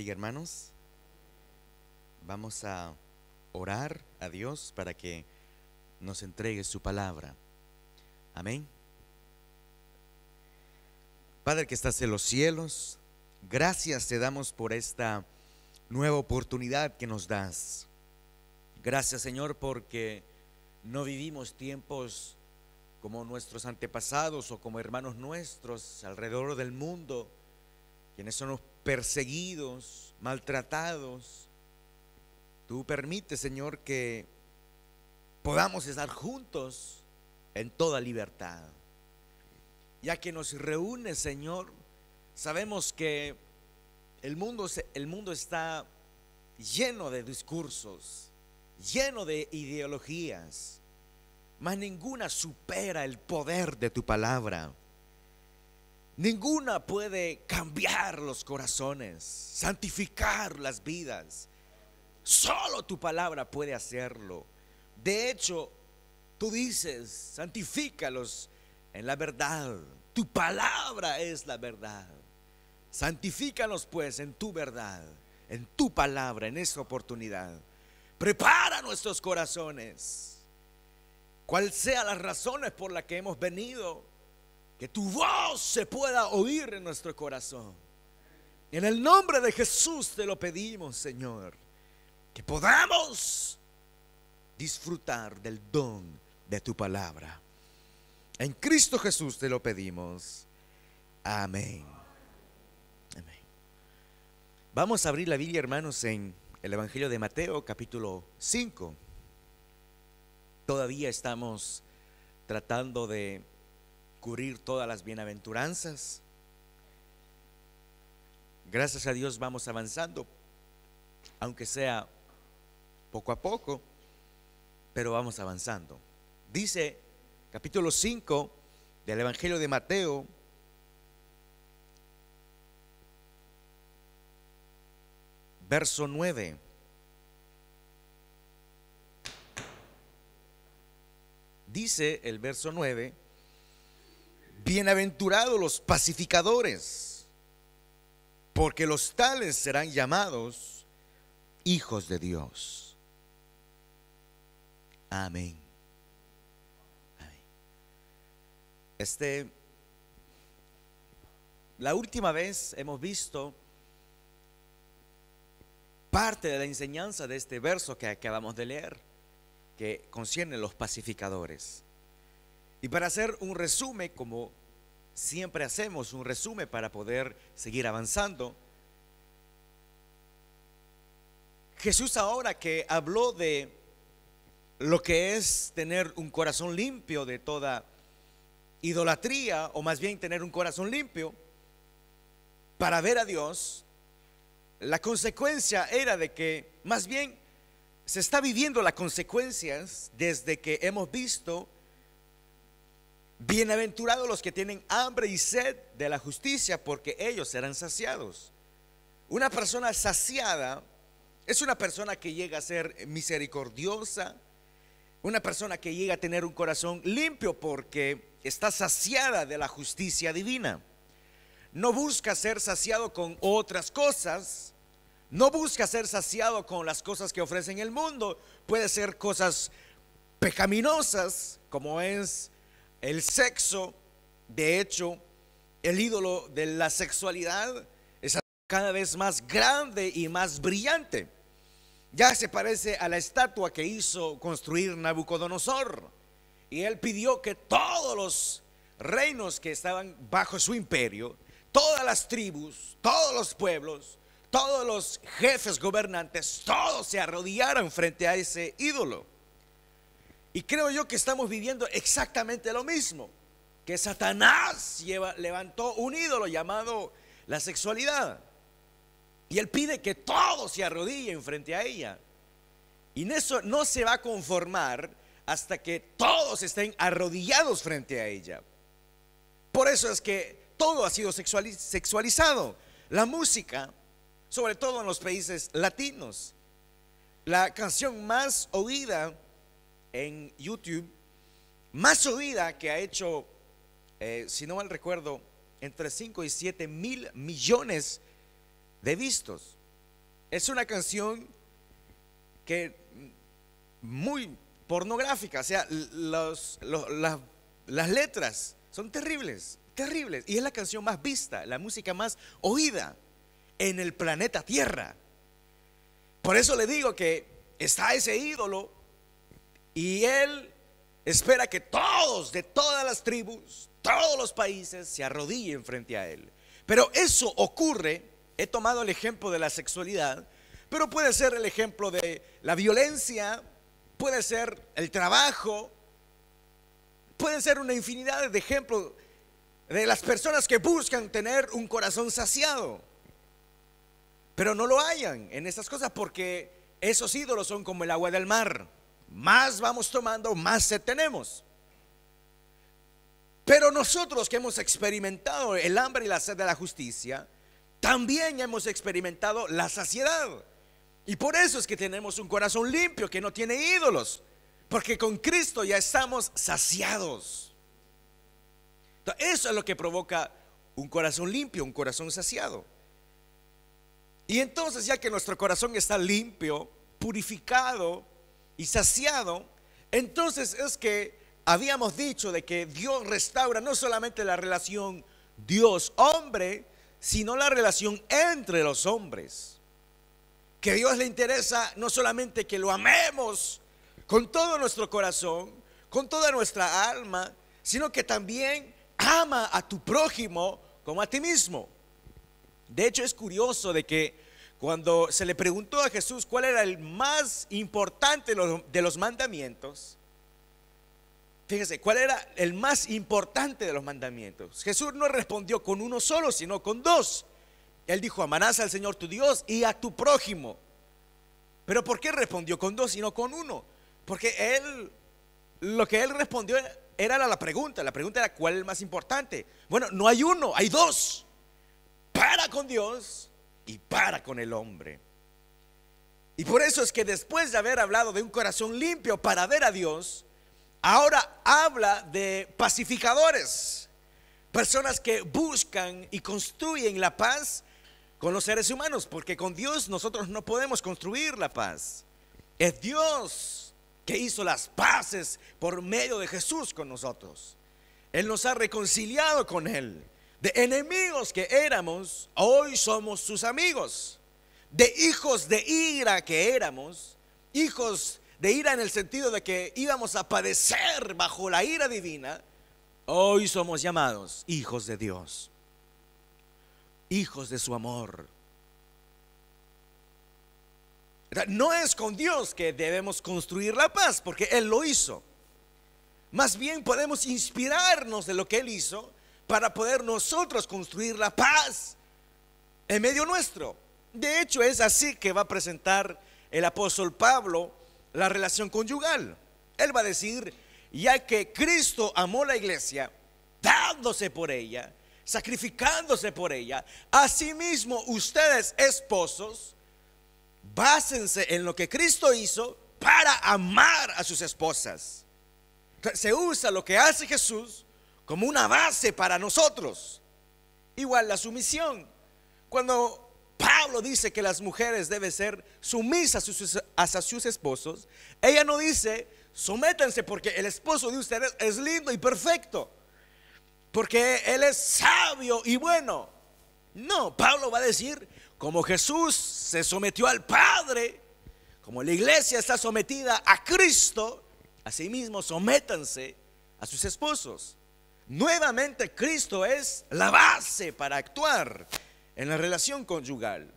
bendiga, hermanos. Vamos a orar a Dios para que nos entregue su palabra. Amén. Padre que estás en los cielos, gracias te damos por esta nueva oportunidad que nos das. Gracias, Señor, porque no vivimos tiempos como nuestros antepasados o como hermanos nuestros alrededor del mundo, quienes son los perseguidos, maltratados. Tú permites, Señor, que podamos estar juntos en toda libertad. Ya que nos reúnes, Señor, sabemos que el mundo está lleno de discursos, lleno de ideologías, mas ninguna supera el poder de tu palabra. Ninguna puede cambiar los corazones, santificar las vidas. Solo tu palabra puede hacerlo. De hecho, tú dices, santifícalos en la verdad. Tu palabra es la verdad. Santifícalos pues en tu verdad, en tu palabra, en esta oportunidad. Prepara nuestros corazones. Cual sea las razones por las que hemos venido, que tu voz se pueda oír en nuestro corazón. En el nombre de Jesús te lo pedimos, Señor, que podamos disfrutar del don de tu palabra. En Cristo Jesús te lo pedimos. Amén. Amén. Vamos a abrir la Biblia, hermanos, en el Evangelio de Mateo, capítulo 5. Todavía estamos tratando de cubrir todas las bienaventuranzas. Gracias a Dios vamos avanzando, aunque sea poco a poco, pero vamos avanzando. Dice capítulo 5 del Evangelio de Mateo, verso 9. Dice el verso 9: bienaventurados los pacificadores, porque los tales serán llamados hijos de Dios. Amén. Amén. La última vez hemos visto parte de la enseñanza de este verso que acabamos de leer, que concierne los pacificadores. Y para hacer un resumen, como siempre hacemos un resumen para poder seguir avanzando, Jesús, ahora que habló de lo que es tener un corazón limpio de toda idolatría, o más bien tener un corazón limpio para ver a Dios, la consecuencia era de que más bien se está viviendo las consecuencias desde que hemos visto: bienaventurados los que tienen hambre y sed de la justicia, porque ellos serán saciados. Una persona saciada es una persona que llega a ser misericordiosa, una persona que llega a tener un corazón limpio porque está saciada de la justicia divina. No busca ser saciado con otras cosas, no busca ser saciado con las cosas que ofrecen el mundo. Puede ser cosas pecaminosas, como es el sexo. De hecho, el ídolo de la sexualidad es cada vez más grande y más brillante. Ya se parece a la estatua que hizo construir Nabucodonosor, y él pidió que todos los reinos que estaban bajo su imperio, todas las tribus, todos los pueblos, todos los jefes gobernantes, todos se arrodillaran frente a ese ídolo. Y creo yo que estamos viviendo exactamente lo mismo, que Satanás levantó un ídolo llamado la sexualidad, y él pide que todos se arrodillen frente a ella. Y en eso no se va a conformar hasta que todos estén arrodillados frente a ella. Por eso es que todo ha sido sexualizado. La música, sobre todo en los países latinos, la canción más oída en YouTube, más oída, que ha hecho, si no mal recuerdo, entre 5 y 7 mil millones de vistos. Es una canción que muy pornográfica, o sea, las letras son terribles, terribles. Y es la canción más vista, la música más oída en el planeta Tierra. Por eso le digo que está ese ídolo y él espera que todos, de todas las tribus, todos los países se arrodillen frente a él. Pero eso ocurre, he tomado el ejemplo de la sexualidad, pero puede ser el ejemplo de la violencia, puede ser el trabajo, pueden ser una infinidad de ejemplos de las personas que buscan tener un corazón saciado, pero no lo hallan en estas cosas porque esos ídolos son como el agua del mar. Más vamos tomando, más sed tenemos. Pero nosotros que hemos experimentado el hambre y la sed de la justicia, también hemos experimentado la saciedad. Y por eso es que tenemos un corazón limpio que no tiene ídolos, porque con Cristo ya estamos saciados. Entonces, eso es lo que provoca un corazón limpio, un corazón saciado. Y entonces, ya que nuestro corazón está limpio, purificado y saciado, entonces es que habíamos dicho de que Dios restaura no solamente la relación Dios-hombre, sino la relación entre los hombres. Que a Dios le interesa no solamente que lo amemos con todo nuestro corazón, con toda nuestra alma, sino que también ama a tu prójimo como a ti mismo. De hecho, es curioso de que cuando se le preguntó a Jesús cuál era el más importante de los mandamientos, fíjese, cuál era el más importante de los mandamientos, Jesús no respondió con uno solo, sino con dos. Él dijo: amarás al Señor tu Dios y a tu prójimo. Pero ¿por qué respondió con dos y no con uno? Porque lo que él respondió era la pregunta era ¿cuál es el más importante? Bueno, no hay uno, hay dos: para con Dios y para con el hombre. Y por eso es que después de haber hablado de un corazón limpio para ver a Dios, ahora habla de pacificadores, personas que buscan y construyen la paz con los seres humanos, porque con Dios nosotros no podemos construir la paz. Es Dios que hizo las paces por medio de Jesús con nosotros. Él nos ha reconciliado con Él. De enemigos que éramos, hoy somos sus amigos. De hijos de ira que éramos, hijos de ira en el sentido de que íbamos a padecer bajo la ira divina, hoy somos llamados hijos de Dios, hijos de su amor. No es con Dios que debemos construir la paz, porque Él lo hizo. Más bien podemos inspirarnos de lo que Él hizo para poder nosotros construir la paz en medio nuestro. De hecho, es así que va a presentar el apóstol Pablo la relación conyugal. Él va a decir: ya que Cristo amó la iglesia, dándose por ella, sacrificándose por ella, asimismo ustedes, esposos, básense en lo que Cristo hizo para amar a sus esposas. Se usa lo que hace Jesús como una base para nosotros. Igual la sumisión. Cuando Pablo dice que las mujeres deben ser sumisas hacia sus esposos, ella no dice: sométanse porque el esposo de ustedes es lindo y perfecto, porque él es sabio y bueno. No, Pablo va a decir: como Jesús se sometió al Padre, como la iglesia está sometida a Cristo, asimismo sométanse a sus esposos. Nuevamente, Cristo es la base para actuar en la relación conyugal.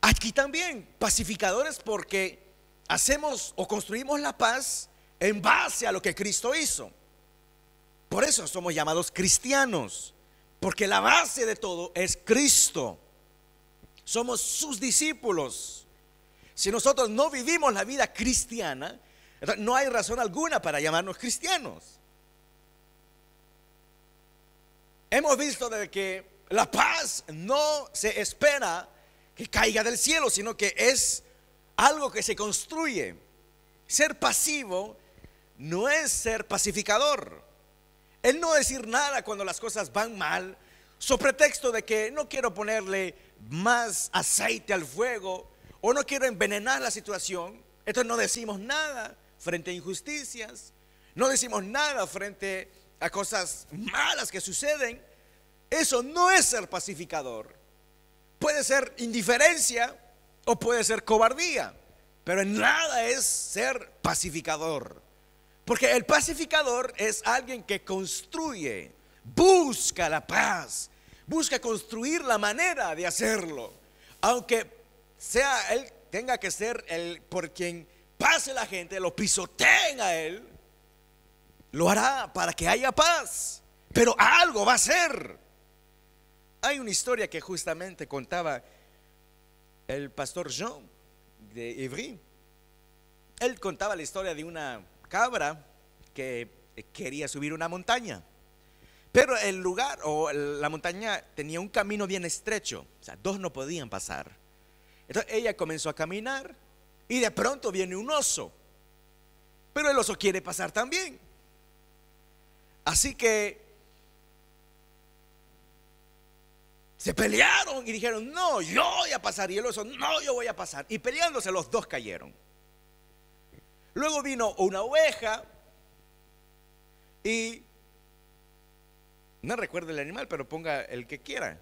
Aquí también, pacificadores, porque hacemos o construimos la paz en base a lo que Cristo hizo. Por eso somos llamados cristianos, porque la base de todo es Cristo. Somos sus discípulos. Si nosotros no vivimos la vida cristiana, no hay razón alguna para llamarnos cristianos. Hemos visto de que la paz no se espera que caiga del cielo, sino que es algo que se construye. Ser pasivo no es ser pacificador. El no decir nada cuando las cosas van mal, So, pretexto de que no quiero ponerle más aceite al fuego o no quiero envenenar la situación, entonces no decimos nada frente a injusticias, no decimos nada frente a cosas malas que suceden. Eso no es ser pacificador. Puede ser indiferencia o puede ser cobardía, pero en nada es ser pacificador. Porque el pacificador es alguien que construye, busca la paz, busca construir la manera de hacerlo, aunque sea él, tenga que ser el por quien pase la gente, lo pisoteen a él, lo hará para que haya paz, pero algo va a hacer. Hay una historia que justamente contaba el pastor Jean de Ivry. Él contaba la historia de una cabra que quería subir una montaña, pero el lugar o la montaña tenía un camino bien estrecho, o sea, dos no podían pasar. Entonces ella comenzó a caminar y de pronto viene un oso, pero el oso quiere pasar también. Así que se pelearon y dijeron: no, yo voy a pasar. Y el oso: no, yo voy a pasar. Y peleándose los dos cayeron. Luego vino una oveja y, no recuerdo el animal, pero ponga el que quiera,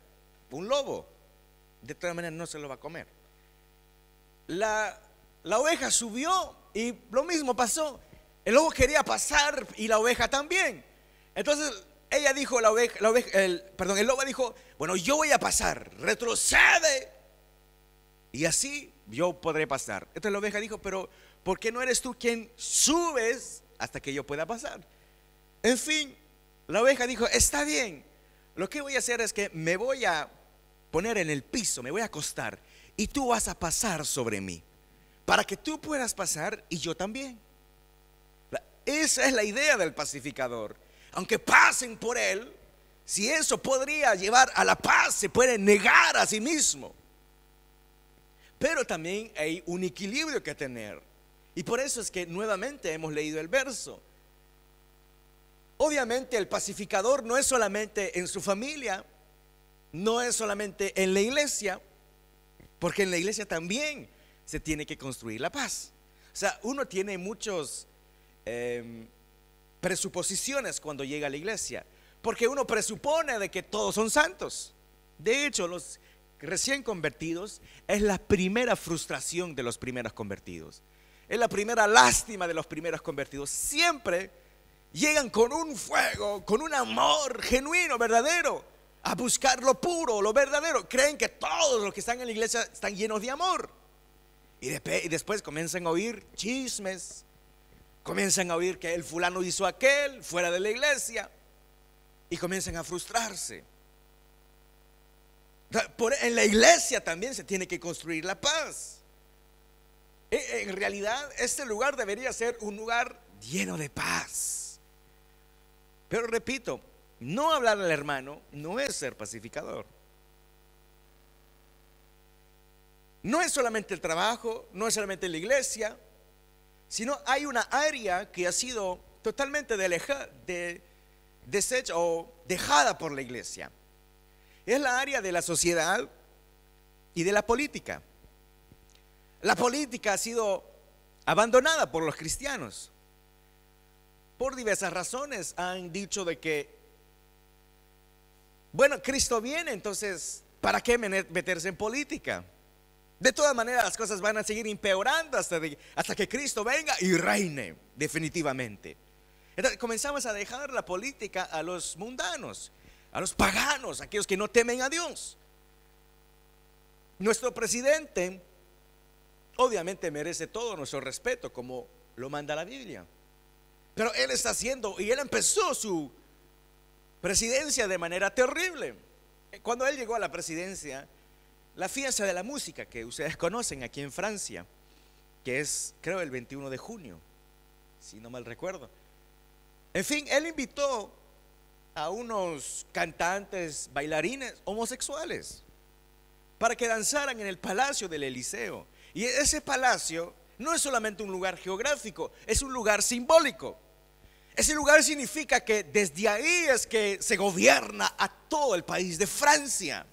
un lobo. De todas maneras no se lo va a comer. La oveja subió y lo mismo pasó. El lobo quería pasar y la oveja también. Entonces ella dijo, el lobo dijo: bueno, yo voy a pasar, retrocede y así yo podré pasar. Entonces la oveja dijo: pero ¿por qué no eres tú quien subes hasta que yo pueda pasar? En fin, la oveja dijo: está bien, lo que voy a hacer es que me voy a poner en el piso, me voy a acostar y tú vas a pasar sobre mí, para que tú puedas pasar y yo también. Esa es la idea del pacificador. Aunque pasen por él, si eso podría llevar a la paz, se puede negar a sí mismo. Pero también hay un equilibrio que tener, y por eso es que nuevamente hemos leído el verso. Obviamente el pacificador no es solamente en su familia, no es solamente en la iglesia, porque en la iglesia también se tiene que construir la paz. O sea, uno tiene muchos presuposiciones cuando llega a la iglesia, porque uno presupone de que todos son santos. De hecho, los recién convertidos es la primera frustración de los primeros convertidos, es la primera lástima de los primeros convertidos. Siempre llegan con un fuego, con un amor genuino, verdadero, a buscar lo puro, lo verdadero. Creen que todos los que están en la iglesia están llenos de amor, y después comienzan a oír chismes. Comienzan a oír que el fulano hizo aquel fuera de la iglesia y comienzan a frustrarse. En la iglesia también se tiene que construir la paz. En realidad este lugar debería ser un lugar lleno de paz. Pero repito, no hablar al hermano no es ser pacificador. No es solamente el trabajo, no es solamente la iglesia, sino hay una área que ha sido totalmente deshecha o dejada por la iglesia. Es la área de la sociedad y de la política. La política ha sido abandonada por los cristianos. Por diversas razones han dicho de que, bueno, Cristo viene, entonces ¿para qué meterse en política? De todas maneras las cosas van a seguir empeorando hasta que Cristo venga y reine definitivamente. Entonces comenzamos a dejar la política a los mundanos, a los paganos, a aquellos que no temen a Dios. Nuestro presidente obviamente merece todo nuestro respeto, como lo manda la Biblia, pero él está haciendo, y él empezó su presidencia de manera terrible. Cuando él llegó a la presidencia, la fiesta de la música que ustedes conocen aquí en Francia, que es creo el 21 de junio, si no mal recuerdo. En fin, él invitó a unos cantantes, bailarines homosexuales para que danzaran en el palacio del Eliseo. Y ese palacio no es solamente un lugar geográfico, es un lugar simbólico. Ese lugar significa que desde ahí es que se gobierna a todo el país de Francia.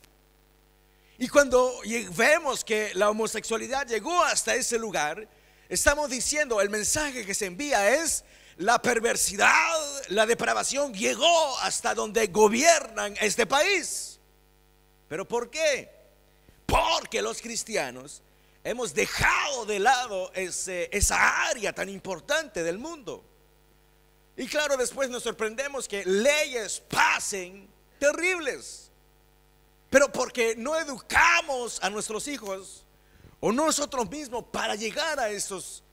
Y cuando vemos que la homosexualidad llegó hasta ese lugar, estamos diciendo el mensaje que se envía es: la perversidad, la depravación llegó hasta donde gobiernan este país. ¿Pero por qué? Porque los cristianos hemos dejado de lado esa área tan importante del mundo. Y claro, después nos sorprendemos que leyes pasen terribles, pero porque no educamos a nuestros hijos o nosotros mismos para llegar a esos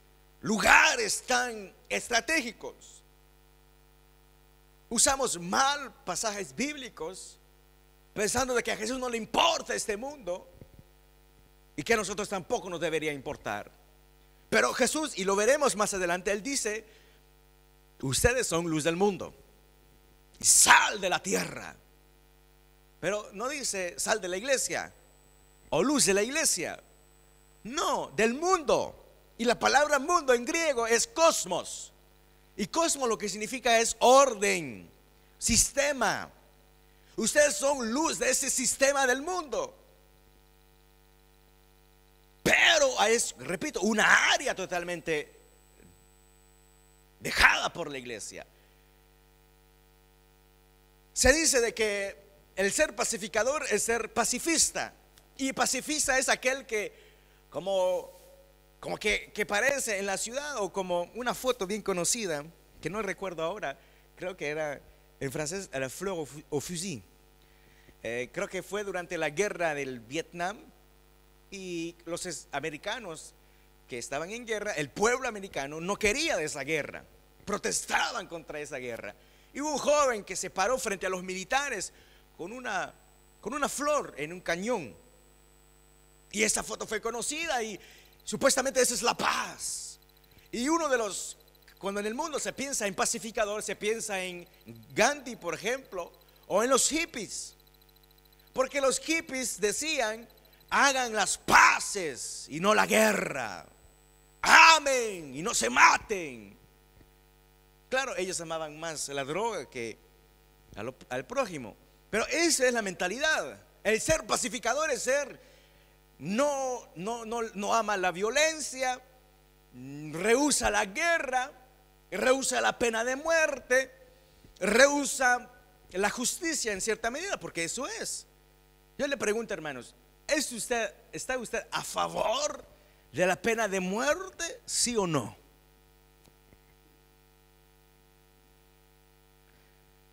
lugares tan estratégicos. Usamos mal pasajes bíblicos pensando de que a Jesús no le importa este mundo y que a nosotros tampoco nos debería importar. Pero Jesús, y lo veremos más adelante, Él dice: ustedes son luz del mundo, sal de la tierra. Pero no dice sal de la iglesia o luz de la iglesia, no, del mundo. Y la palabra mundo en griego es cosmos, y cosmos lo que significa es orden, sistema. Ustedes son luz de ese sistema del mundo. Pero es, repito, una área totalmente dejada por la iglesia. Se dice de que el ser pacificador es ser pacifista, y pacifista es aquel que como que parece en la ciudad, o como una foto bien conocida que no recuerdo ahora, creo que era en francés la fleur au fusil. Creo que fue durante la guerra del Vietnam, y los americanos que estaban en guerra, el pueblo americano no quería de esa guerra, protestaban contra esa guerra, y hubo un joven que se paró frente a los militares con una flor en un cañón, y esa foto fue conocida, y supuestamente esa es la paz. Y uno de los, cuando en el mundo se piensa en pacificador, se piensa en Gandhi, por ejemplo, o en los hippies, porque los hippies decían: hagan las paces y no la guerra, amen y no se maten. Claro, ellos amaban más la droga que al prójimo, pero esa es la mentalidad. El ser pacificador es ser no ama la violencia, rehúsa la guerra, rehúsa la pena de muerte, rehúsa la justicia en cierta medida, porque eso es. Yo le pregunto, hermanos, ¿Está usted a favor de la pena de muerte? ¿Sí o no?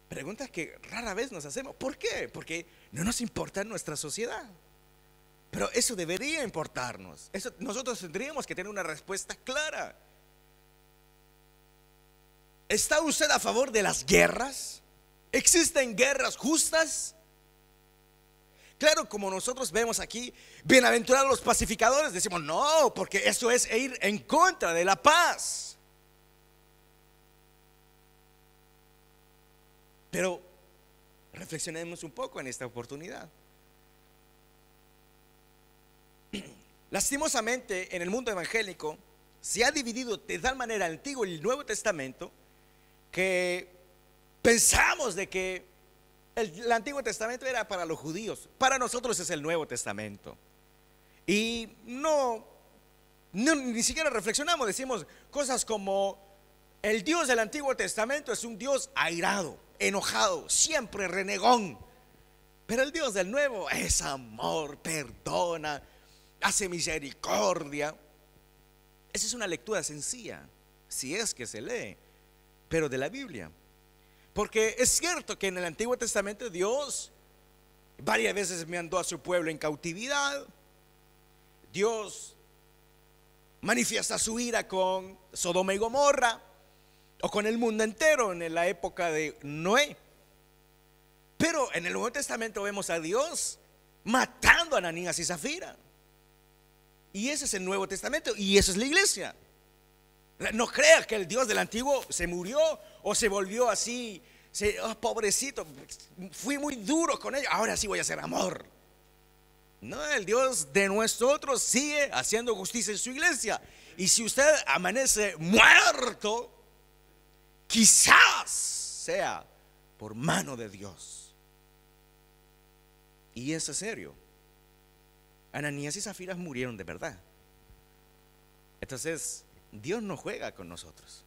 Preguntas que rara vez nos hacemos. ¿Por qué? Porque no nos importa nuestra sociedad, pero eso debería importarnos. Eso, nosotros tendríamos que tener una respuesta clara. ¿Está usted a favor de las guerras? ¿Existen guerras justas? Claro, como nosotros vemos aquí, bienaventurados los pacificadores, decimos no, porque eso es ir en contra de la paz. Pero reflexionemos un poco en esta oportunidad. Lastimosamente, en el mundo evangélico se ha dividido de tal manera el Antiguo y el Nuevo Testamento que pensamos de que el Antiguo Testamento era para los judíos, para nosotros es el Nuevo Testamento. Y ni siquiera reflexionamos, decimos cosas como: el Dios del Antiguo Testamento es un Dios airado, enojado, siempre renegón. Pero el Dios del Nuevo es amor, perdona, hace misericordia. Esa es una lectura sencilla, si es que se lee, pero de la Biblia. Porque es cierto que en el Antiguo Testamento Dios varias veces mandó a su pueblo en cautividad. Dios manifiesta su ira con Sodoma y Gomorra, o con el mundo entero en la época de Noé. Pero en el Nuevo Testamento vemos a Dios matando a Ananías y Safira. Y ese es el Nuevo Testamento, y eso es la iglesia. No crea que el Dios del Antiguo se murió o se volvió así, pobrecito, fui muy duro con ellos, ahora sí voy a hacer amor. No, el Dios de nosotros sigue haciendo justicia en su iglesia. Y si usted amanece muerto, quizás sea por mano de Dios. Y eso es serio. Ananías y Safira murieron de verdad. Entonces, Dios no juega con nosotros.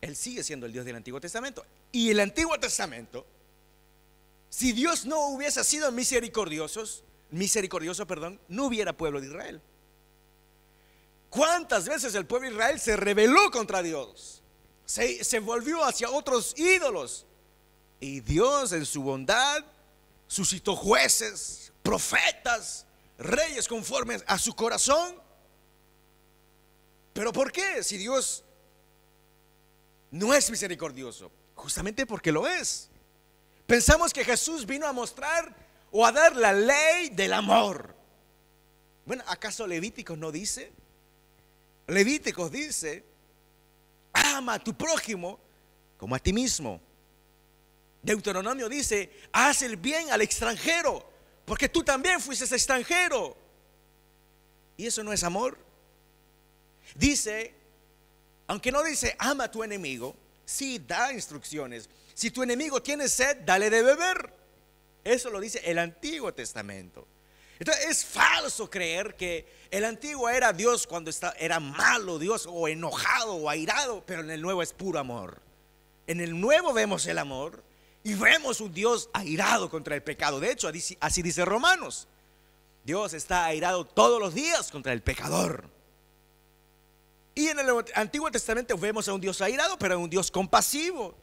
Él sigue siendo el Dios del Antiguo Testamento. Y el Antiguo Testamento, si Dios no hubiese sido misericordioso, no hubiera pueblo de Israel. ¿Cuántas veces el pueblo de Israel se rebeló contra Dios? Se volvió hacia otros ídolos. Y Dios, en su bondad, suscitó jueces, profetas, reyes conformes a su corazón. ¿Pero por qué? Si Dios no es misericordioso. Justamente porque lo es. Pensamos que Jesús vino a mostrar o a dar la ley del amor. Bueno, ¿acaso Levíticos no dice? Levíticos dice: ama a tu prójimo como a ti mismo. Deuteronomio dice: haz el bien al extranjero, porque tú también fuiste extranjero. ¿Y eso no es amor? Dice, aunque no dice ama a tu enemigo, sí da instrucciones. Si tu enemigo tiene sed, dale de beber. Eso lo dice el Antiguo Testamento. Entonces es falso creer que el antiguo era Dios cuando era malo Dios, o enojado o airado. Pero en el nuevo es puro amor. En el nuevo vemos el amor y vemos un Dios airado contra el pecado. De hecho, así dice Romanos: Dios está airado todos los días contra el pecador. Y en el Antiguo Testamento vemos a un Dios airado, pero a un Dios compasivo.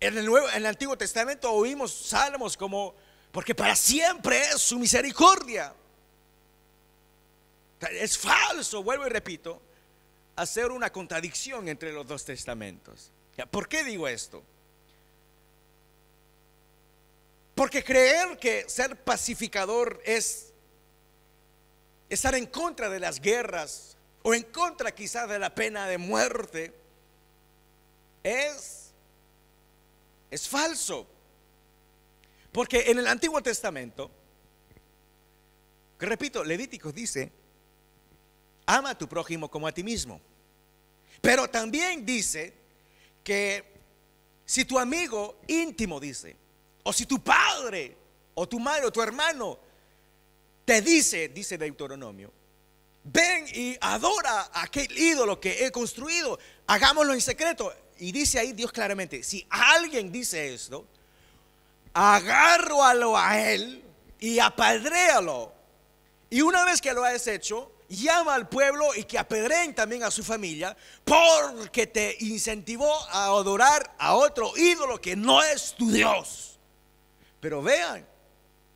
En el Antiguo Testamento oímos salmos como: porque para siempre es su misericordia. Es falso, vuelvo y repito, hacer una contradicción entre los dos testamentos. ¿Por qué digo esto? Porque creer que ser pacificador es estar en contra de las guerras, o en contra quizás de la pena de muerte, es falso. Porque en el Antiguo Testamento, que repito, Levíticos dice: ama a tu prójimo como a ti mismo. Pero también dice que si tu amigo íntimo, dice, o si tu padre o tu madre o tu hermano te dice Deuteronomio: ven y adora a aquel ídolo que he construido, hagámoslo en secreto. Y dice ahí Dios claramente: si alguien dice esto, agárralo a él y apadréalo. Y una vez que lo has hecho, llama al pueblo y que apedreen también a su familia, porque te incentivó a adorar a otro ídolo que no es tu Dios. Pero vean,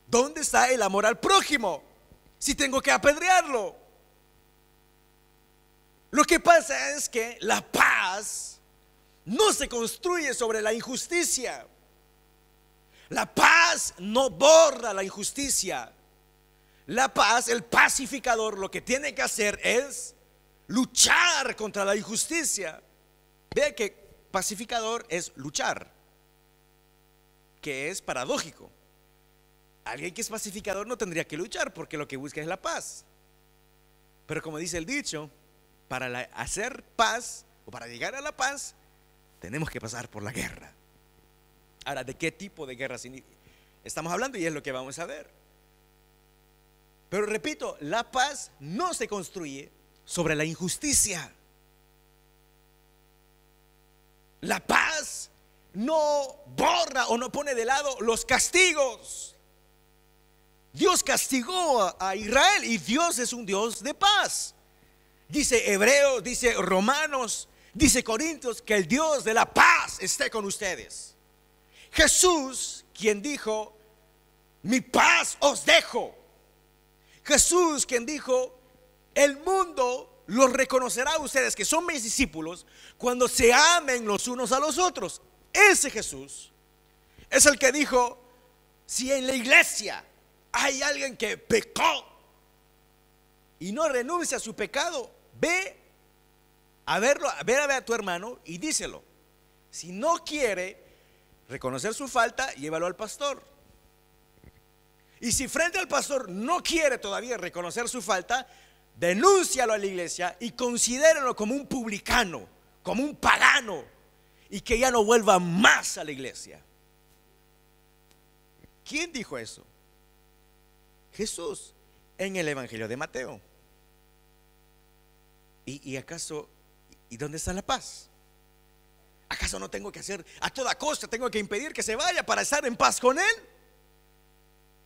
¿dónde está el amor al prójimo si tengo que apedrearlo? Lo que pasa es que la paz no se construye sobre la injusticia. La paz no borra la injusticia. La paz, el pacificador lo que tiene que hacer es luchar contra la injusticia. Vea que pacificador es luchar, que es paradójico. Alguien que es pacificador no tendría que luchar, porque lo que busca es la paz. Pero como dice el dicho, para hacer paz o para llegar a la paz, tenemos que pasar por la guerra. Ahora, ¿de qué tipo de guerra estamos hablando? Y es lo que vamos a ver. Pero repito, la paz no se construye sobre la injusticia. La paz no borra o no pone de lado los castigos. Dios castigó a Israel y Dios es un Dios de paz. Dice Hebreos, dice Romanos, dice Corintios: que el Dios de la paz esté con ustedes. Jesús, quien dijo: mi paz os dejo. Jesús, quien dijo: el mundo los reconocerá a ustedes que son mis discípulos cuando se amen los unos a los otros. Ese Jesús es el que dijo: si en la iglesia hay alguien que pecó y no renuncia a su pecado, ve a verlo, a ver a tu hermano y díselo. Si no quiere reconocer su falta, llévalo al pastor. Y si frente al pastor no quiere todavía reconocer su falta, denúncialo a la iglesia y considérenlo como un publicano, como un pagano. y que ya no vuelva más a la iglesia. ¿Quién dijo eso? Jesús, en el Evangelio de Mateo. ¿Y dónde está la paz? ¿Acaso no tengo que hacer a toda costa, tengo que impedir que se vaya para estar en paz con él?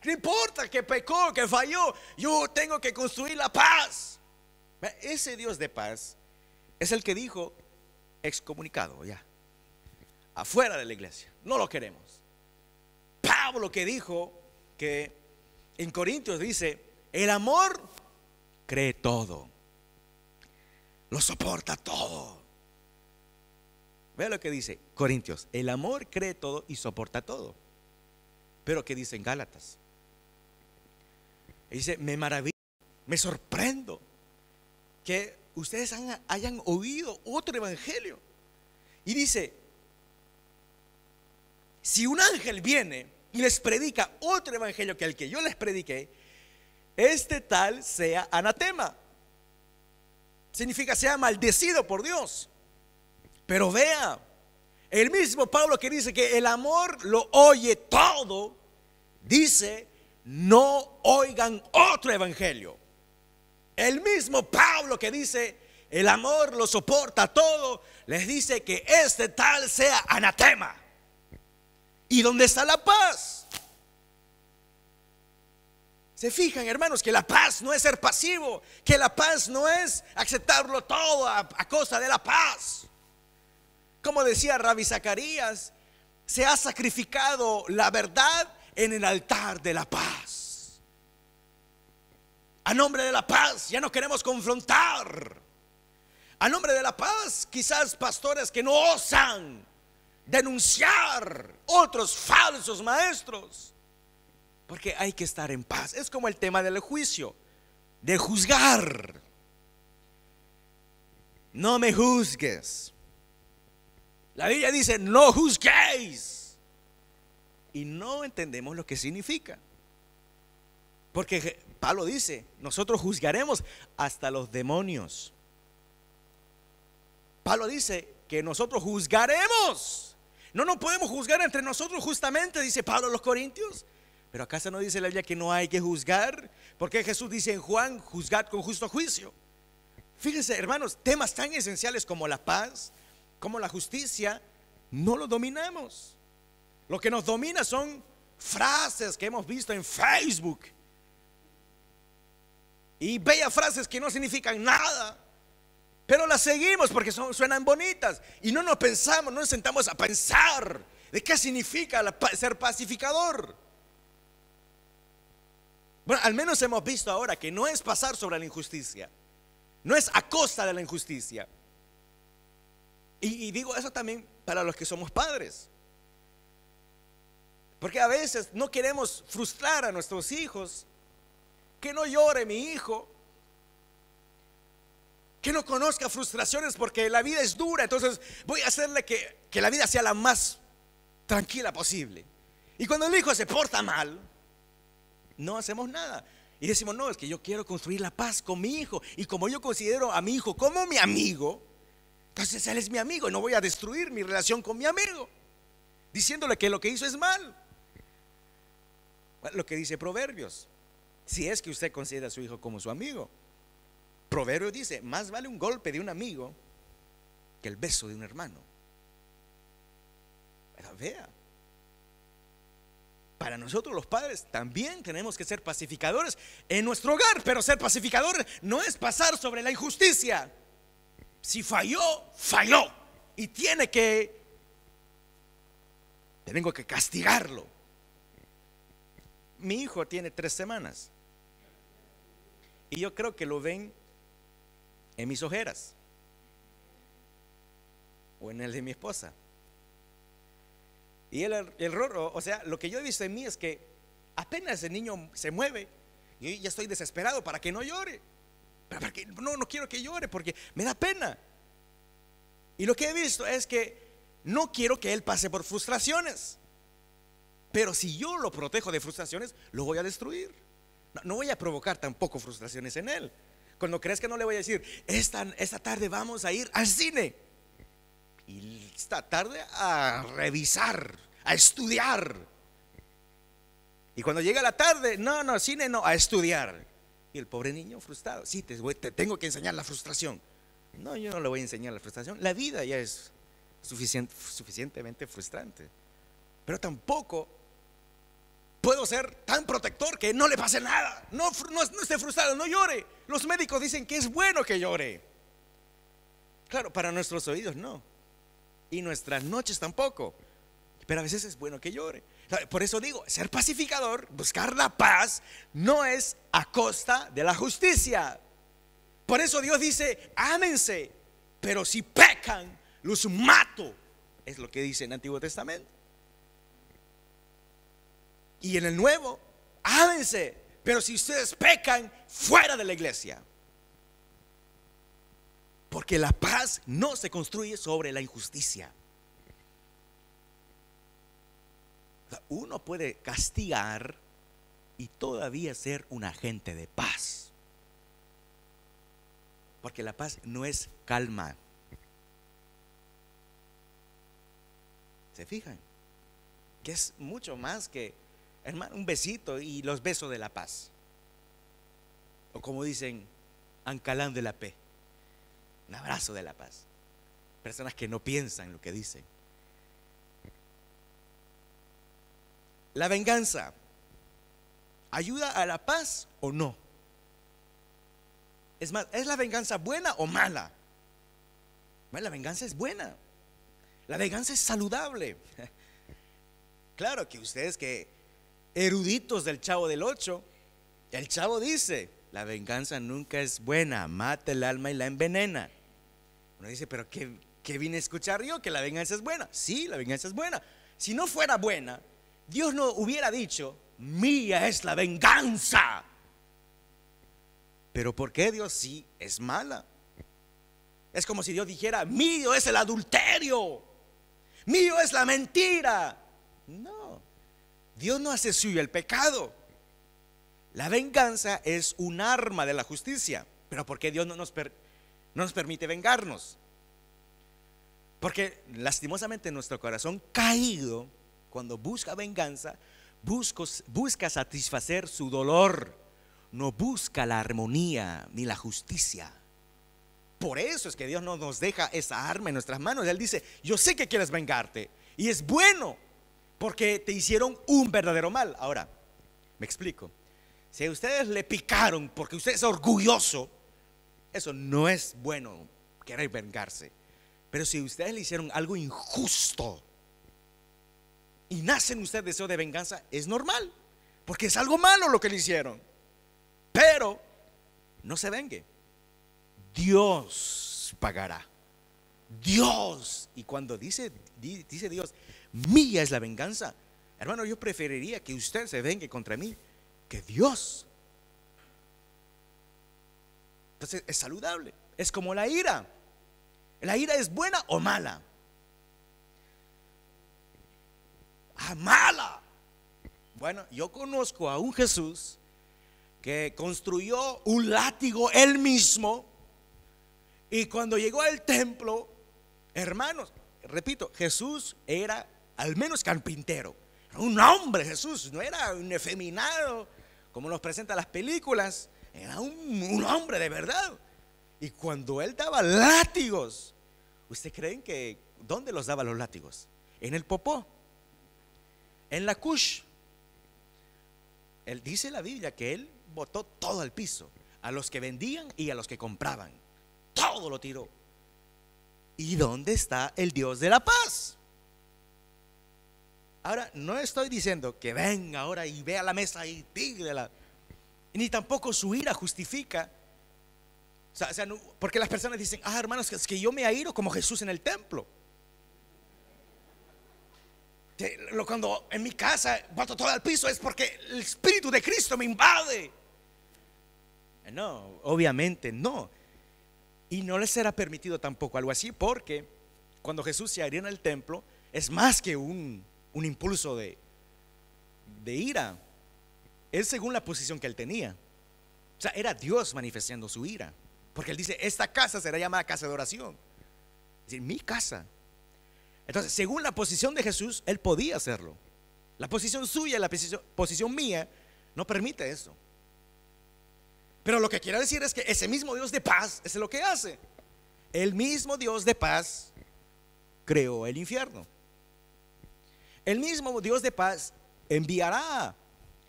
No importa que pecó, que falló, yo tengo que construir la paz. Ese Dios de paz es el que dijo: excomunicado ya, afuera de la iglesia, no lo queremos. Pablo, que dijo que en Corintios dice: el amor cree todo, lo soporta todo. Vea lo que dice Corintios: el amor cree todo y soporta todo. Pero ¿qué dice en Gálatas? Dice: me maravilla, me sorprendo que ustedes hayan oído otro evangelio. Y dice: si un ángel viene y les predica otro evangelio que el que yo les prediqué, este tal sea anatema. Significa sea maldecido por Dios. Pero vea, el mismo Pablo que dice que el amor lo oye todo, dice: no oigan otro evangelio. El mismo Pablo que dice el amor lo soporta todo, les dice que este tal sea anatema. ¿Y dónde está la paz? Se fijan, hermanos, que la paz no es ser pasivo, que la paz no es aceptarlo todo a costa de la paz. Como decía Rabbi Zacarías, se ha sacrificado la verdad en el altar de la paz. A nombre de la paz ya no queremos confrontar. A nombre de la paz, quizás pastores que no osan denunciar otros falsos maestros, porque hay que estar en paz. Es como el tema del juicio, de juzgar. No me juzgues. La Biblia dice: no juzguéis. Y no entendemos lo que significa, porque Pablo dice: nosotros juzgaremos hasta los demonios. Pablo dice que nosotros juzgaremos. No nos podemos juzgar entre nosotros justamente, dice Pablo a los Corintios. Pero ¿acaso no dice la Biblia que no hay que juzgar? Porque Jesús dice en Juan: juzgad con justo juicio. Fíjense, hermanos, temas tan esenciales como la paz, como la justicia, no los dominamos. Lo que nos domina son frases que hemos visto en Facebook, y bellas frases que no significan nada, pero las seguimos porque suenan bonitas, y no nos pensamos, no nos sentamos a pensar de qué significa ser pacificador. Bueno, al menos hemos visto ahora que no es pasar sobre la injusticia, no es a costa de la injusticia. Y digo eso también para los que somos padres, porque a veces no queremos frustrar a nuestros hijos. Que no llore mi hijo, que no conozca frustraciones, porque la vida es dura. Entonces voy a hacerle que la vida sea la más tranquila posible. Y cuando el hijo se porta mal, no hacemos nada y decimos: no, es que yo quiero construir la paz con mi hijo, y como yo considero a mi hijo como mi amigo, entonces él es mi amigo y no voy a destruir mi relación con mi amigo diciéndole que lo que hizo es mal. Lo que dice Proverbios, si es que usted considera a su hijo como su amigo. Proverbios dice: más vale un golpe de un amigo que el beso de un hermano. Pero vea, para nosotros los padres también tenemos que ser pacificadores en nuestro hogar. Pero ser pacificador no es pasar sobre la injusticia. Si falló, falló, y tengo que castigarlo. Mi hijo tiene 3 semanas y yo creo que lo ven en mis ojeras o en el de mi esposa. Y el error, o sea, lo que yo he visto en mí es que apenas el niño se mueve, yo ya estoy desesperado para que no llore. Pero para que, no quiero que llore porque me da pena. Y lo que he visto es que no quiero que él pase por frustraciones. Pero si yo lo protejo de frustraciones, lo voy a destruir. No voy a provocar tampoco frustraciones en él. Cuando crezca no le voy a decir: esta tarde vamos a ir al cine. y esta tarde a revisar, a estudiar. Y cuando llega la tarde, no, cine no, a estudiar. Y el pobre niño frustrado, sí, te tengo que enseñar la frustración. No, yo no le voy a enseñar la frustración. La vida ya es suficientemente frustrante. Pero tampoco puedo ser tan protector que no le pase nada. No esté frustrado, no llore. Los médicos dicen que es bueno que llore. Claro, para nuestros oídos no. Y nuestras noches tampoco. Pero a veces es bueno que llore. Por eso digo, ser pacificador, buscar la paz, no es a costa de la justicia. Por eso Dios dice, ámense, pero si pecan, los mato. Es lo que dice en el Antiguo Testamento. Y en el Nuevo, ámense, pero si ustedes pecan, fuera de la iglesia. Porque la paz no se construye sobre la injusticia. Uno puede castigar y todavía ser un agente de paz. Porque la paz no es calma. ¿Se fijan? Que es mucho más que, hermano, un besito y los besos de la paz. O como dicen, ancalán de la paz, un abrazo de la paz. Personas que no piensan lo que dicen. La venganza, ¿ayuda a la paz o no? Es más, ¿es la venganza buena o mala? Bueno, la venganza es buena. La venganza es saludable. Claro que ustedes que eruditos del Chavo del 8, el Chavo dice, la venganza nunca es buena, mata el alma y la envenena. Uno dice, pero ¿qué vine a escuchar yo? Que la venganza es buena. Sí, la venganza es buena. Si no fuera buena, Dios no hubiera dicho, mía es la venganza. Pero ¿por qué Dios sí es mala? Es como si Dios dijera, mío es el adulterio, mío es la mentira. No, Dios no hace suyo el pecado. La venganza es un arma de la justicia. Pero ¿por qué Dios no nos permite vengarnos? Porque lastimosamente nuestro corazón caído, cuando busca venganza, busca satisfacer su dolor, no busca la armonía ni la justicia. Por eso es que Dios no nos deja esa arma en nuestras manos. Él dice, yo sé que quieres vengarte y es bueno porque te hicieron un verdadero mal. Ahora, me explico. Si a ustedes le picaron porque usted es orgulloso, eso no es bueno, querer vengarse. Pero si ustedes le hicieron algo injusto y nace en usted deseo de venganza, es normal, porque es algo malo lo que le hicieron. Pero no se vengue, Dios pagará. Dios. Y cuando dice Dios, mía es la venganza, hermano, yo preferiría que usted se vengue contra mí que Dios. Entonces es saludable. Es como la ira. ¿La ira es buena o mala? Mala. Bueno, yo conozco a un Jesús que construyó un látigo él mismo, y cuando llegó al templo, hermanos, repito, Jesús era al menos carpintero, era un hombre. Jesús no era un efeminado como nos presentan las películas, era un hombre de verdad. Y cuando él daba látigos, ¿ustedes creen que dónde los daba los látigos? En el popó, en la cush. Él dice en la Biblia que él botó todo al piso, a los que vendían y a los que compraban, todo lo tiró. ¿Y dónde está el Dios de la paz? Ahora, no estoy diciendo que venga ahora y vea la mesa y tígrela, ni tampoco su ira justifica. O sea, no, porque las personas dicen, hermanos, es que yo me airo como Jesús en el templo. Cuando en mi casa boto todo al piso es porque el Espíritu de Cristo me invade. No, obviamente no. Y no les será permitido tampoco algo así, porque cuando Jesús se abrió en el templo, es más que un impulso de ira. Es según la posición que él tenía. O sea, era Dios manifestando su ira, porque él dice, esta casa será llamada casa de oración. Es decir, mi casa Entonces, según la posición de Jesús, él podía hacerlo. La posición suya, la posición mía no permite eso. Pero lo que quiero decir es que ese mismo Dios de paz es lo que hace. El mismo Dios de paz creó el infierno. El mismo Dios de paz enviará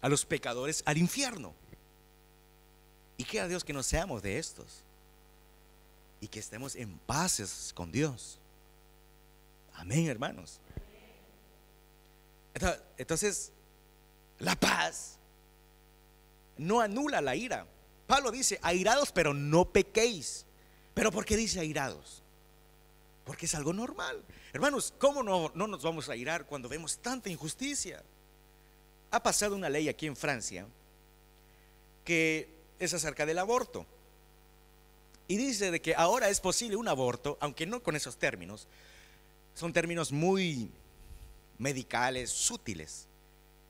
a los pecadores al infierno. Y quiera Dios que no seamos de estos y que estemos en paz con Dios. Amén, hermanos. Entonces, la paz no anula la ira. Pablo dice, airados, pero no pequéis. ¿Pero por qué dice airados? Porque es algo normal. Hermanos, ¿cómo no nos vamos a irar cuando vemos tanta injusticia? Ha pasado una ley aquí en Francia que es acerca del aborto. Y dice de que ahora es posible un aborto, aunque no con esos términos. Son términos muy medicales, sutiles,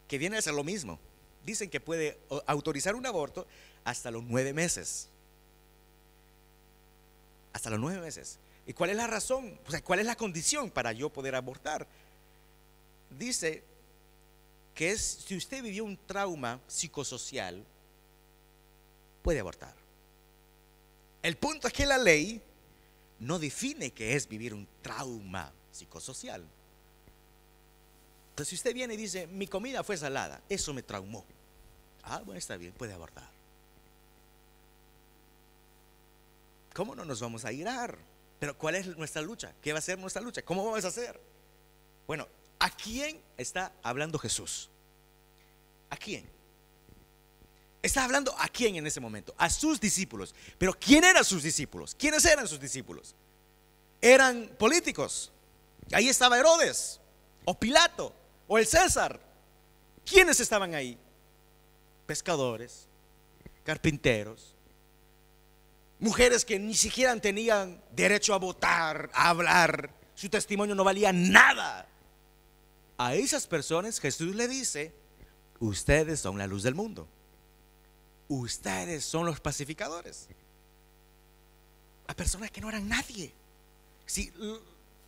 que vienen a ser lo mismo. Dicen que puede autorizar un aborto hasta los 9 meses. Hasta los 9 meses. ¿Y cuál es la razón? O sea, ¿cuál es la condición para yo poder abortar? Dice que es si usted vivió un trauma psicosocial, puede abortar. El punto es que la ley no define qué es vivir un trauma psicosocial. Entonces, si usted viene y dice, mi comida fue salada, eso me traumó. Ah, bueno, está bien, puede abortar. ¿Cómo no nos vamos a irar? Pero ¿cuál es nuestra lucha? ¿Qué va a ser nuestra lucha? ¿Cómo vamos a hacer? Bueno, ¿a quién está hablando Jesús? ¿A quién? Está hablando a quién en ese momento, a sus discípulos. Pero ¿quién eran sus discípulos? ¿Quiénes eran sus discípulos? Eran políticos. Ahí estaba Herodes, o Pilato, o el César. ¿Quiénes estaban ahí? Pescadores, carpinteros, mujeres que ni siquiera tenían derecho a votar, a hablar. Su testimonio no valía nada. A esas personas Jesús le dice, ustedes son la luz del mundo. Ustedes son los pacificadores. A personas que no eran nadie. Sí,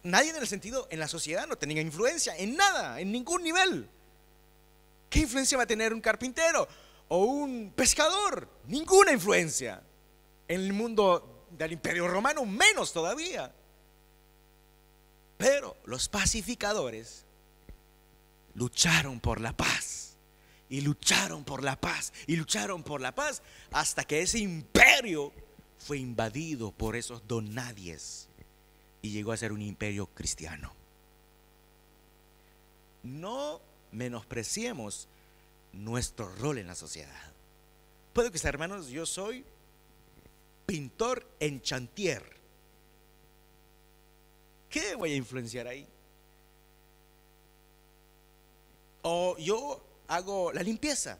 nadie en el sentido, en la sociedad no tenía influencia, en nada, en ningún nivel. ¿Qué influencia va a tener un carpintero o un pescador? Ninguna influencia. En el mundo del Imperio Romano menos todavía. Pero los pacificadores lucharon por la paz. Y lucharon por la paz, y lucharon por la paz, hasta que ese imperio fue invadido por esos donadies y llegó a ser un imperio cristiano. No menospreciemos nuestro rol en la sociedad. Puede que sea, hermanos, yo soy pintor en Chantier. ¿Qué voy a influenciar ahí? O yo hago la limpieza.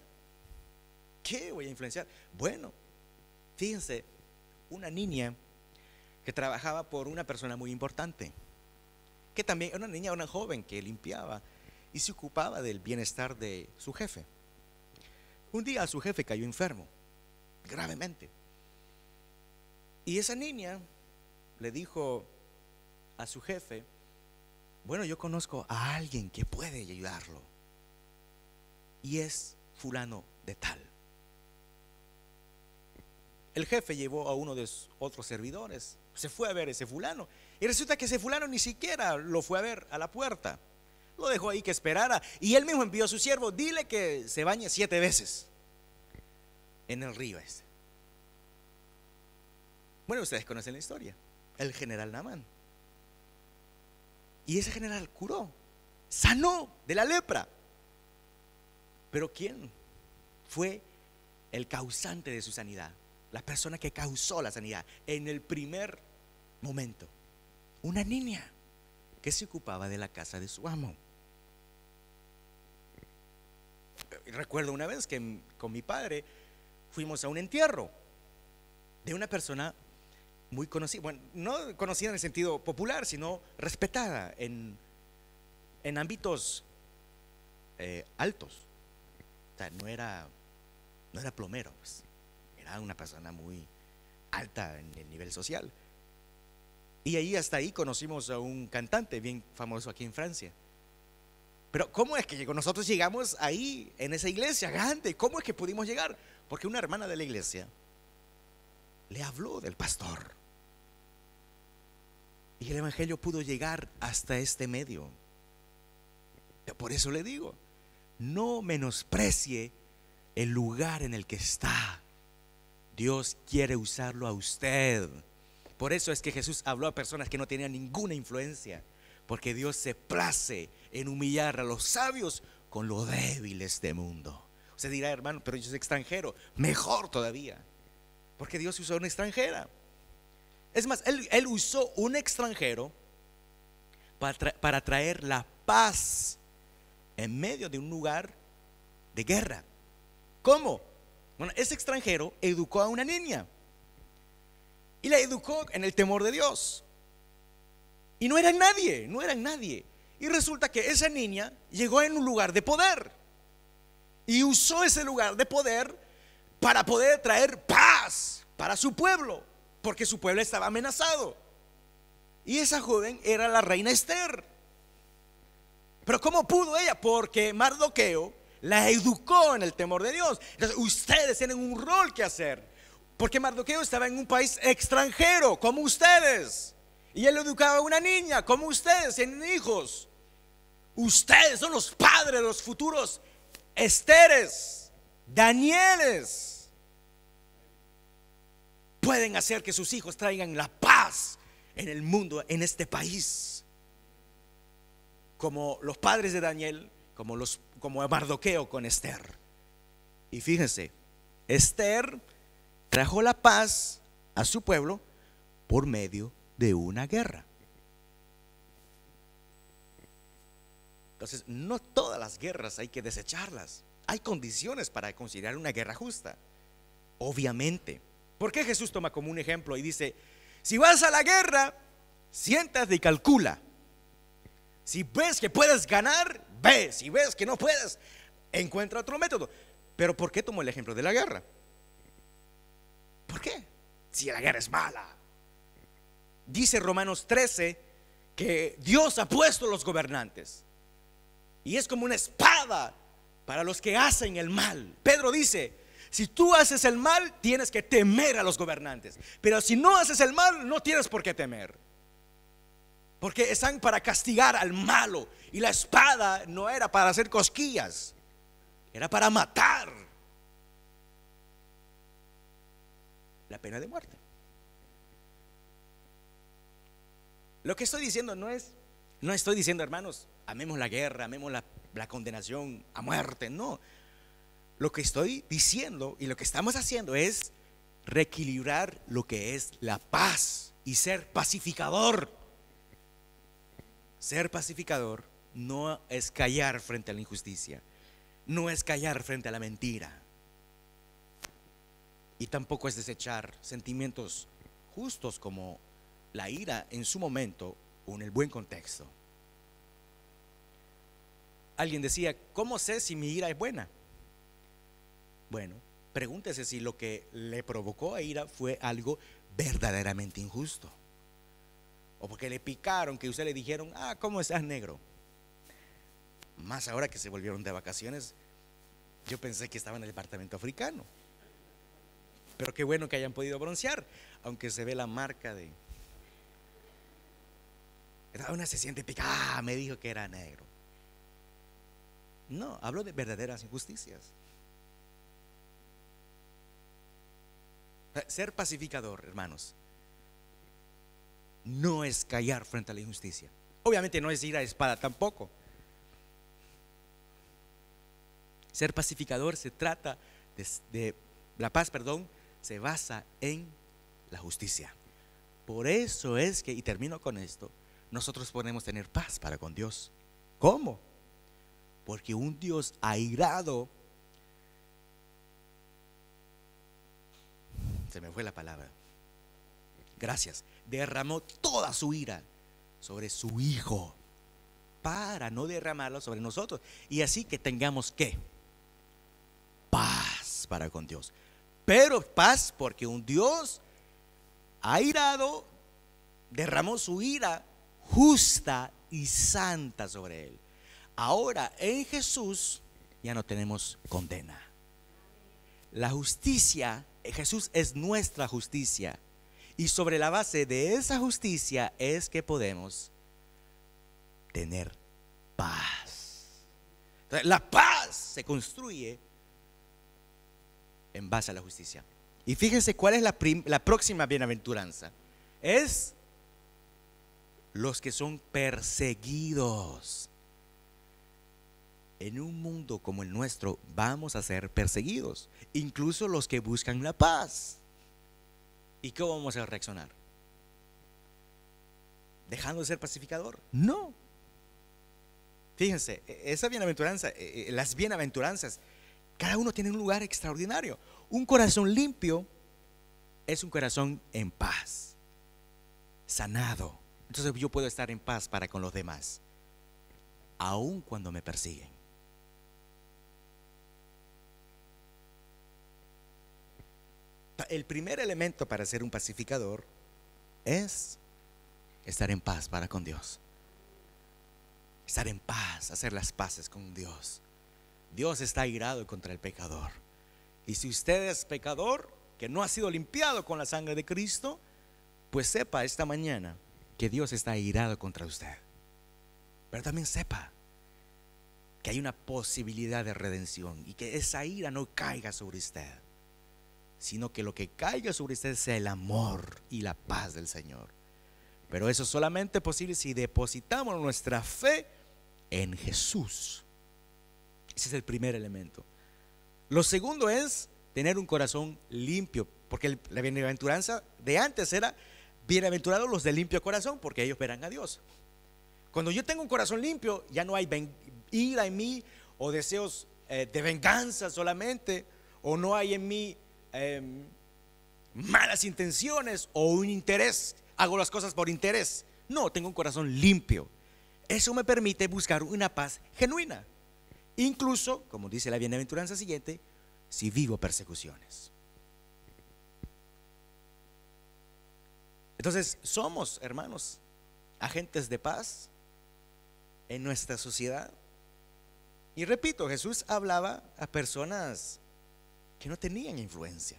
¿Qué voy a influenciar? Bueno, fíjense, una niña que trabajaba por una persona muy importante, que también era una niña, una joven que limpiaba y se ocupaba del bienestar de su jefe. Un día su jefe cayó enfermo, gravemente. Y esa niña le dijo a su jefe, bueno, yo conozco a alguien que puede ayudarlo. Y es fulano de tal. El jefe llevó a uno de sus otros servidores, se fue a ver ese fulano, y resulta que ese fulano ni siquiera lo fue a ver a la puerta. Lo dejó ahí que esperara, y él mismo envió a su siervo, dile que se bañe 7 veces en el río este. Bueno, ustedes conocen la historia, el general Naamán. Y ese general curó, sanó de la lepra. Pero ¿quién fue el causante de su sanidad? La persona que causó la sanidad en el primer momento. Una niña que se ocupaba de la casa de su amo. Recuerdo una vez que con mi padre fuimos a un entierro de una persona muy conocida. Bueno, no conocida en el sentido popular, sino respetada en ámbitos altos. No era plomero, pues, era una persona muy alta en el nivel social. Y ahí hasta ahí conocimos a un cantante bien famoso aquí en Francia. Pero ¿cómo es que nosotros llegamos ahí en esa iglesia grande? ¿Cómo es que pudimos llegar? Porque una hermana de la iglesia le habló del pastor. Y el evangelio pudo llegar hasta este medio. Por eso le digo, no menosprecie el lugar en el que está. Dios quiere usarlo a usted. Por eso es que Jesús habló a personas que no tenían ninguna influencia, porque Dios se place en humillar a los sabios con lo débil de este mundo. Usted dirá, hermano, pero yo soy extranjero. Mejor todavía, porque Dios usó a una extranjera. Es más, Él usó un extranjero para traer la paz en medio de un lugar de guerra. ¿Cómo? Bueno, ese extranjero educó a una niña y la educó en el temor de Dios. Y no eran nadie. Y resulta que esa niña llegó en un lugar de poder y usó ese lugar de poder para poder traer paz para su pueblo, porque su pueblo estaba amenazado. Y esa joven era la reina Esther. Pero ¿cómo pudo ella? Porque Mardoqueo la educó en el temor de Dios. Entonces ustedes tienen un rol que hacer, porque Mardoqueo estaba en un país extranjero como ustedes, y él educaba a una niña como ustedes tienen hijos. Ustedes son los padres de los futuros Esteres, Danieles. Pueden hacer que sus hijos traigan la paz en el mundo, en este país, como los padres de Daniel, como Mardoqueo con Esther. Y fíjense, Esther trajo la paz a su pueblo por medio de una guerra. Entonces, no todas las guerras hay que desecharlas. Hay condiciones para considerar una guerra justa, obviamente. ¿Por qué Jesús toma como un ejemplo y dice: si vas a la guerra, siéntate y calcula. Si ves que puedes ganar, ve. Si ves que no puedes, encuentra otro método. Pero ¿por qué tomó el ejemplo de la guerra? ¿Por qué? Si la guerra es mala. Dice Romanos 13 que Dios ha puesto los gobernantes, y es como una espada para los que hacen el mal. Pedro dice: si tú haces el mal, tienes que temer a los gobernantes, pero si no haces el mal, no tienes por qué temer, porque están para castigar al malo. Y la espada no era para hacer cosquillas, era para matar. La pena de muerte. Lo que estoy diciendo no estoy diciendo, hermanos, amemos la guerra, amemos la condenación a muerte. No, lo que estoy diciendo y lo que estamos haciendo es reequilibrar lo que es la paz y ser pacificador. Ser pacificador no es callar frente a la injusticia, no es callar frente a la mentira, y tampoco es desechar sentimientos justos como la ira en su momento o en el buen contexto. Alguien decía: ¿cómo sé si mi ira es buena? Bueno, pregúntese si lo que le provocó a ira fue algo verdaderamente injusto, o porque le picaron, que usted le dijeron: ah, ¿cómo estás, negro? Más ahora que se volvieron de vacaciones, yo pensé que estaba en el departamento africano, pero qué bueno que hayan podido broncear, aunque se ve la marca de... Una se siente picada: ah, me dijo que era negro. No, hablo de verdaderas injusticias. Ser pacificador, hermanos, no es callar frente a la injusticia. Obviamente no es ir a espada tampoco. Ser pacificador se trata de la paz, perdón, se basa en la justicia. Por eso es que, y termino con esto, nosotros podemos tener paz para con Dios. ¿Cómo? Porque un Dios airado, se me fue la palabra, gracias, derramó toda su ira sobre su hijo para no derramarlo sobre nosotros, y así que tengamos ¿qué? Paz para con Dios. Pero paz porque un Dios airado derramó su ira justa y santa sobre él. Ahora en Jesús ya no tenemos condena. La justicia, Jesús es nuestra justicia, y sobre la base de esa justicia es que podemos tener paz. Entonces, la paz se construye en base a la justicia. Y fíjense cuál es la próxima bienaventuranza. Es los que son perseguidos. En un mundo como el nuestro vamos a ser perseguidos, incluso los que buscan la paz. ¿Y cómo vamos a reaccionar? ¿Dejando de ser pacificador? No. Fíjense, esa bienaventuranza, las bienaventuranzas, cada uno tiene un lugar extraordinario. Un corazón limpio es un corazón en paz, sanado. Entonces yo puedo estar en paz para con los demás, aun cuando me persiguen. El primer elemento para ser un pacificador es estar en paz para con Dios. Estar en paz, hacer las paces con Dios. Dios está airado contra el pecador. Y si usted es pecador que no ha sido limpiado con la sangre de Cristo, pues sepa esta mañana que Dios está airado contra usted. Pero también sepa que hay una posibilidad de redención y que esa ira no caiga sobre usted, sino que lo que caiga sobre usted sea el amor y la paz del Señor. Pero eso solamente es posible si depositamos nuestra fe en Jesús. Ese es el primer elemento. Lo segundo es tener un corazón limpio, porque la bienaventuranza de antes era: bienaventurados los de limpio corazón, porque ellos verán a Dios. Cuando yo tengo un corazón limpio, ya no hay ira en mí, o deseos de venganza solamente, o no hay en mí malas intenciones o un interés, hago las cosas por interés. No, tengo un corazón limpio. Eso me permite buscar una paz genuina, incluso, como dice la bienaventuranza siguiente, si vivo persecuciones. Entonces somos, hermanos, agentes de paz en nuestra sociedad. Y repito, Jesús hablaba a personas que no tenían influencia,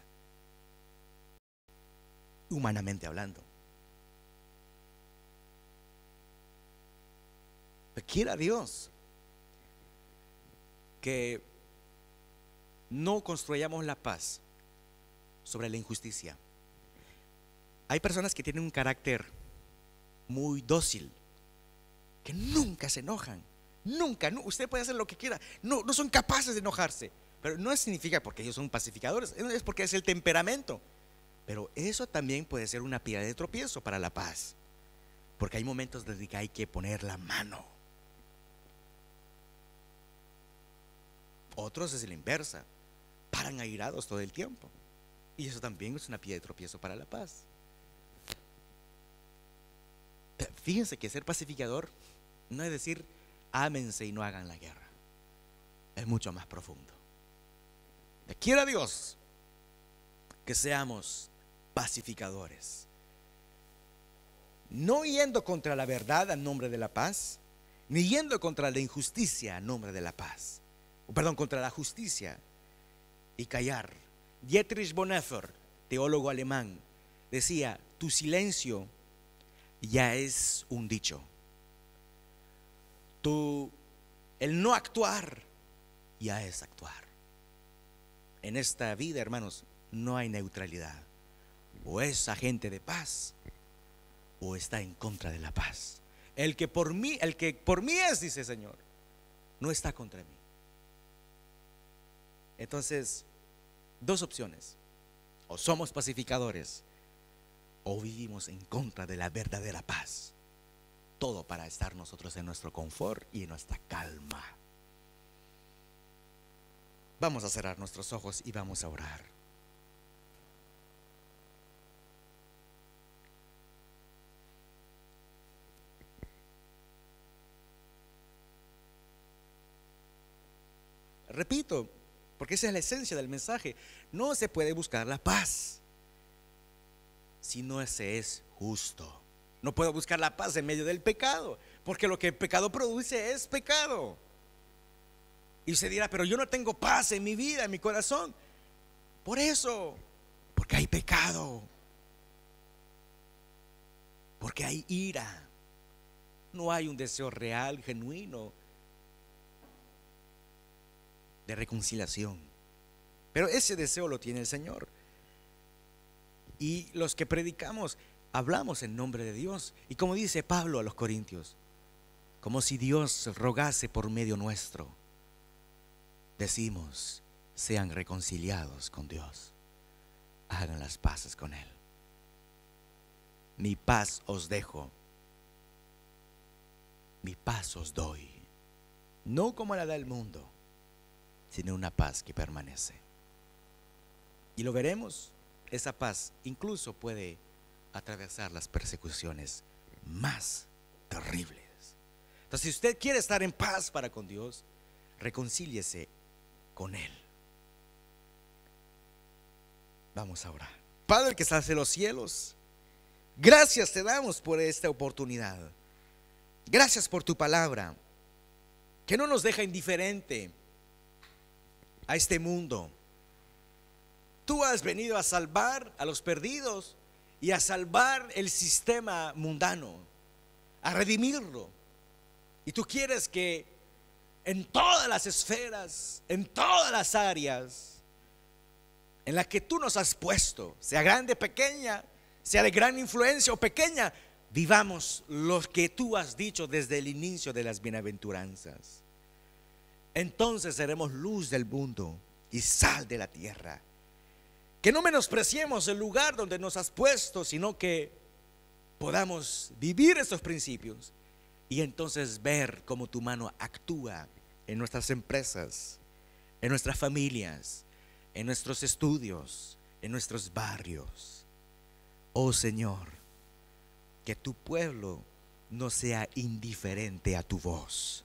humanamente hablando. Pero quiera Dios que no construyamos la paz sobre la injusticia. Hay personas que tienen un carácter muy dócil, que nunca se enojan, nunca, no, usted puede hacer lo que quiera, no son capaces de enojarse. Pero no significa porque ellos son pacificadores, es porque es el temperamento. Pero eso también puede ser una piedra de tropiezo para la paz, porque hay momentos desde que hay que poner la mano. Otros es la inversa, paran airados todo el tiempo, y eso también es una piedra de tropiezo para la paz. Fíjense que ser pacificador no es decir ámense y no hagan la guerra, es mucho más profundo. Quiera Dios que seamos pacificadores, no yendo contra la verdad a nombre de la paz, ni yendo contra la injusticia a nombre de la paz, perdón, contra la justicia, y callar. Dietrich Bonhoeffer, teólogo alemán, decía: tu silencio ya es un dicho, el no actuar ya es actuar. En esta vida, hermanos, no hay neutralidad. O es agente de paz o está en contra de la paz. El que por mí es, dice el Señor, no está contra mí. Entonces, dos opciones: o somos pacificadores o vivimos en contra de la verdadera paz. Todo para estar nosotros en nuestro confort y en nuestra calma. Vamos a cerrar nuestros ojos y vamos a orar. Repito, porque esa es la esencia del mensaje. No se puede buscar la paz si no se es justo. No puedo buscar la paz en medio del pecado, porque lo que el pecado produce es pecado. Y usted dirá, pero yo no tengo paz en mi vida, en mi corazón. Por eso, porque hay pecado, porque hay ira. No hay un deseo real, genuino, de reconciliación. Pero ese deseo lo tiene el Señor. Y los que predicamos, hablamos en nombre de Dios. Y como dice Pablo a los Corintios, como si Dios rogase por medio nuestro, decimos, sean reconciliados con Dios, hagan las paces con Él. Mi paz os dejo, mi paz os doy, no como la da el mundo, sino una paz que permanece. Y lo veremos, esa paz incluso puede atravesar las persecuciones más terribles. Entonces, si usted quiere estar en paz para con Dios, reconcíliese con Él. Vamos a orar. Padre que estás en los cielos, gracias te damos por esta oportunidad. Gracias por tu palabra, que no nos deja indiferente a este mundo. Tú has venido a salvar a los perdidos y a salvar el sistema mundano, a redimirlo. Y tú quieres que en todas las esferas, en todas las áreas en las que tú nos has puesto, sea grande, pequeña, sea de gran influencia o pequeña, vivamos los que tú has dicho desde el inicio de las bienaventuranzas. Entonces seremos luz del mundo y sal de la tierra. Que no menospreciemos el lugar donde nos has puesto, sino que podamos vivir estos principios y entonces ver cómo tu mano actúa en nuestras empresas, en nuestras familias, en nuestros estudios, en nuestros barrios. Oh Señor, que tu pueblo no sea indiferente a tu voz.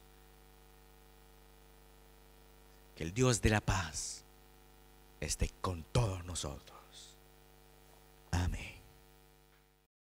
Que el Dios de la paz esté con todos nosotros. Amén.